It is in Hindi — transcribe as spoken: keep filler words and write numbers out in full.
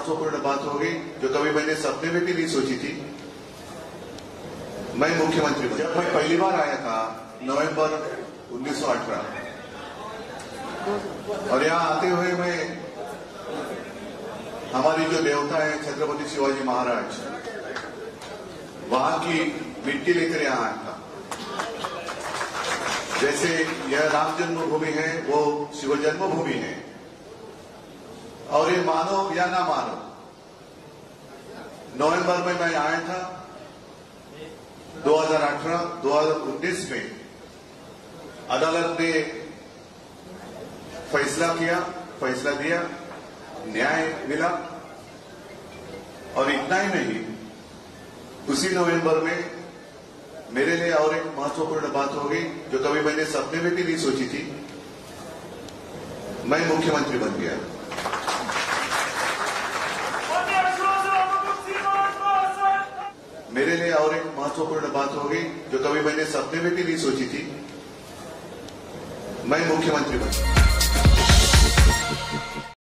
महत्वपूर्ण बात होगी जो कभी मैंने सपने में भी नहीं सोची थी। मैं मुख्यमंत्री बना जब मैं पहली बार आया था नवंबर उन्नीस सौ अठारह, और यहाँ आते हुए मैं हमारी जो देवता है छत्रपति शिवाजी महाराज, वहां की मिट्टी लेकर यहाँ आया था। जैसे यह राम जन्मभूमि है, वो शिव जन्मभूमि है, और ये मानो या ना मानो, नवंबर में मैं आया था दो हज़ार अठारह दो हज़ार उन्नीस में। अदालत ने फैसला किया, फैसला दिया, न्याय मिला, और इतना ही नहीं, उसी नवंबर में मेरे लिए और एक महत्वपूर्ण बात होगी जो कभी मैंने सपने में भी नहीं सोची थी। मैं मुख्यमंत्री बन गया। मेरे लिए और एक महत्वपूर्ण बात होगी जो कभी मैंने सपने में भी नहीं सोची थी। मैं मुख्यमंत्री बन गया।